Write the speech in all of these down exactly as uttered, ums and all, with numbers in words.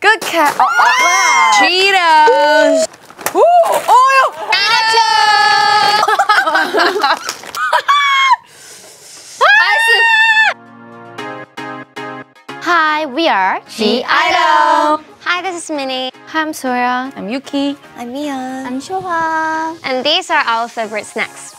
끝에 어, 어. Cheetos. 오, 어여. 나죠. Hi, we are (G)I-D L E. Hi, this is Minnie. Hi, I'm Soyeon. I'm Yuki. I'm Miyeon. I'm Shuhua. And these are our favorite snacks.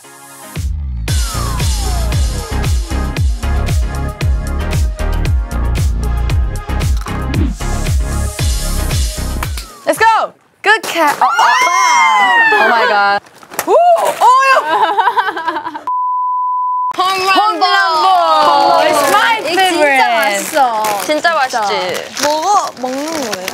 Let's go. Good cat. Oh, oh, wow. Oh my god. Woo! Oh. Home Run Ball. It's my favorite. 진짜 맛있어. 진짜 맛있지. 먹어 먹는 거예요?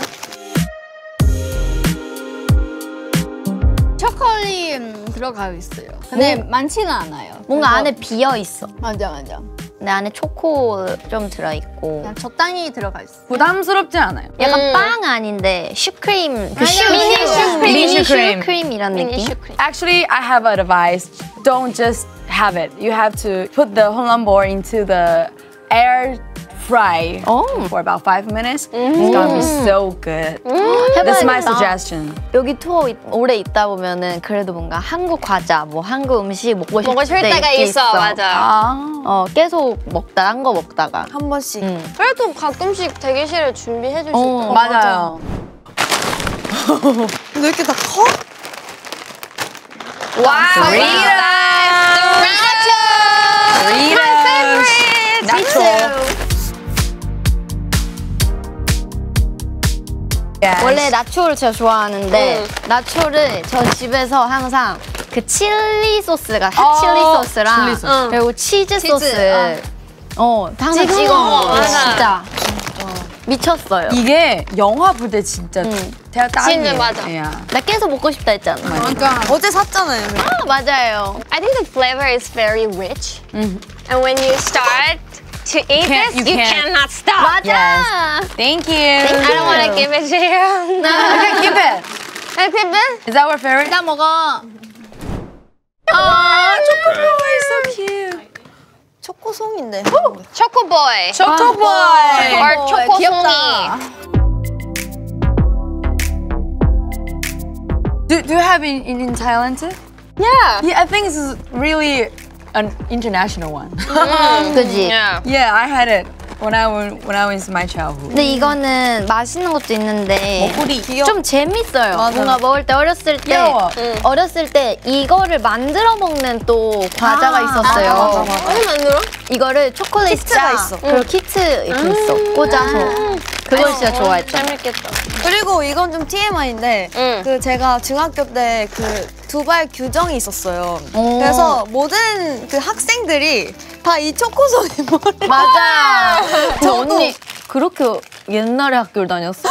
초콜릿 들어가 있어요. 근데 뭐, 많지는 않아요. 뭔가 안에 비어 있어. 맞아 맞아. 근데 안에 초코 좀 들어있고 그냥 적당히 들어가 있어. 부담스럽지 않아요. 약간 음. 빵 아닌데 슈크림, 그 슈, 미니 슈크림, 미니 슈크림 이런 느낌? 슈크림. Actually, I have an advice. Don't just have it. You have to put the home run ball into the air fry oh. for about five minutes. Mm. It's gonna be so good. Mm. That's my suggestion. 여기 투어 오래 있다 보면은 그래도 뭔가 한국 과자, 뭐 한국 음식 먹고 싶을, 먹고 싶을 때 때가 있어. 있어. 맞아. 아. 어, 계속 먹다, 딴 거 먹다가 한 번씩. 음. 그래도 가끔씩 대기실에 준비해 줄 수 있더라고. 맞아요. 근데 왜 이렇게 다 커? 와, Doritos! Doritos! 나초. Yes. 원래 나초를 제가 좋아하는데 음. 나초를 저 집에서 항상 그 칠리 소스가 핫칠리 어, 소스랑 칠리 소스. 응. 그리고 치즈, 치즈. 소스 어, 어 항상 찍어 먹어요. 진짜 어. 미쳤어요. 이게 영화 볼 때 진짜 응. 제가 딱이에요. 맞아. 야. 나 계속 먹고 싶다 했잖아. 그러니까 어제 샀잖아요. 아 맞아요. I think the flavor is very rich. 음. And when you start to eat this, you, you cannot stop. 맞아. Yes. Thank you. Thank you. I don't want to give it to you. No. Okay, keep it. I keep it. Is that your favorite? 나 먹어. Oh, Choco Boy is so cute. 초코 송인데. Choco Boy. Choco Boy. Or Choco Songi. Do Do you have in in Thailand too? Yeah. Yeah, I think this is really. An international one. 음, 그지? Yeah. yeah, I had it when I was when I was my childhood. 근데 이거는 맛있는 것도 있는데 먹구리. 좀 재밌어요. 맞아. 뭔가 먹을 때 어렸을 때 응. 어렸을 때 이거를 만들어 먹는 또 과자가 아, 있었어요. 아, 맞아, 맞아. 어디 만들어? 이거를 초콜릿 짜 있어. 그리고 응. 키트 이렇게 음 있어. 꽂아서. 음 그걸 진짜 좋아했죠. 재밌겠다. 그리고 이건 좀 티엠아이인데 응. 그 제가 중학교 때 그 두발 규정이 있었어요. 오. 그래서 모든 그 학생들이 다 이 초코송이 머리 맞아. 그 언니 그렇게 옛날에 학교를 다녔어?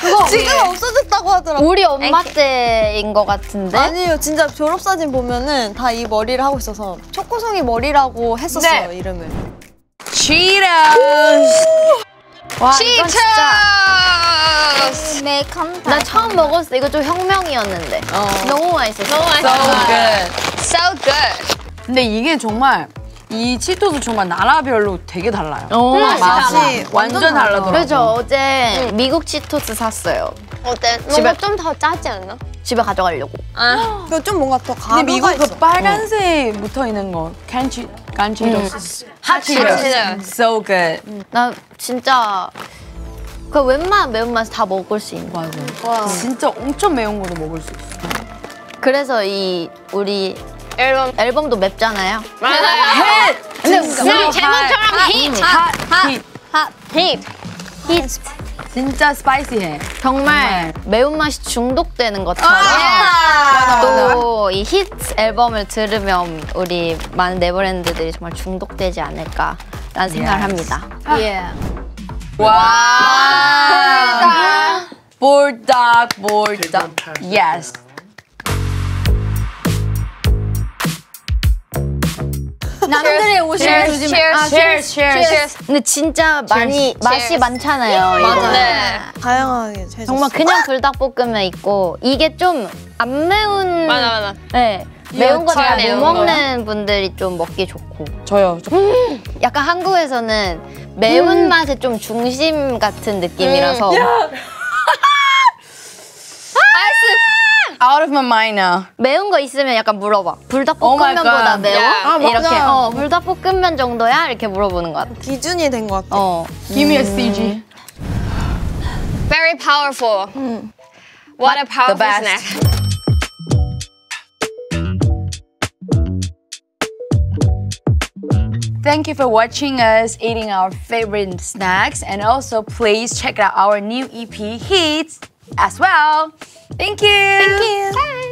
그거 지금 없어졌다고 하더라고. 우리 엄마 때인 것 같은데? 아니요, 진짜 졸업사진 보면은 다 이 머리를 하고 있어서 초코송이 머리라고 했었어요. 네. 이름을. Cheetos. 와, 이건 진짜 나 처음 먹었어. 이거 좀 혁명이었는데 어. 너무 맛있어. 너무 맛있어. So good. So good. 근데 이게 정말 이 치토스 정말 나라별로 되게 달라요. 오, 맛이, 맛이 달라. 완전 달라더라고요. 그래서 어제 응. 미국 치토스 샀어요. 어때? 뭔가 좀 더 짜지 않나? 집에 가져가려고. 아. 그거 좀 뭔가 더 가루가 근데 미국 있어. 그 빨간색 어. 묻어있는 거. 캔치, 깐치로스. 핫치로스. So good. 음. 나 진짜 그 웬만한 매운맛 다 먹을 수 있는 거야. 와. 진짜 엄청 매운 거도 먹을 수 있어. 그래서 이 우리 앨범. 앨범도 맵잖아요. 맞아요. Hit! 근데 우리 제목처럼 Heat! Hot! Hot! Heat! Heat! 진짜 스파이시해. 정말, 정말 매운맛이 중독되는 것처럼 아 또 이 히트 앨범을 들으면 우리 많은 네버랜드들이 정말 중독되지 않을까 라는 생각을 합니다. 예. 와. 볼닭 볼닭. Yes. 남들의 옷을 주지 마. Cheers, cheers. 근데 진짜 많이 cheers. 맛이 많잖아요. 맞아요. 네. 다양하게 재밌어. 정말 그냥 불닭볶음면 있고 이게 좀 안 매운. 맞아, 맞아. 네. 매운 거 잘 못 먹는 거야? 분들이 좀 먹기 좋고. 저요. 저... 음! 약간 한국에서는 매운맛의 좀 중심 같은 느낌이라서 음. Out of my mind now. 매운 거 있으면 약간 물어봐. 불닭볶음면보다 매워? 아, 이렇게 어, 불닭볶음면 정도야? 이렇게 물어보는 것 같아. 기준이 된 것 같아. 어. Give me a C G. Very powerful. 음. What a powerful snack. Thank you for watching us eating our favorite snacks, and also please check out our new E P Heat as well. Thank you. Thank you. Bye.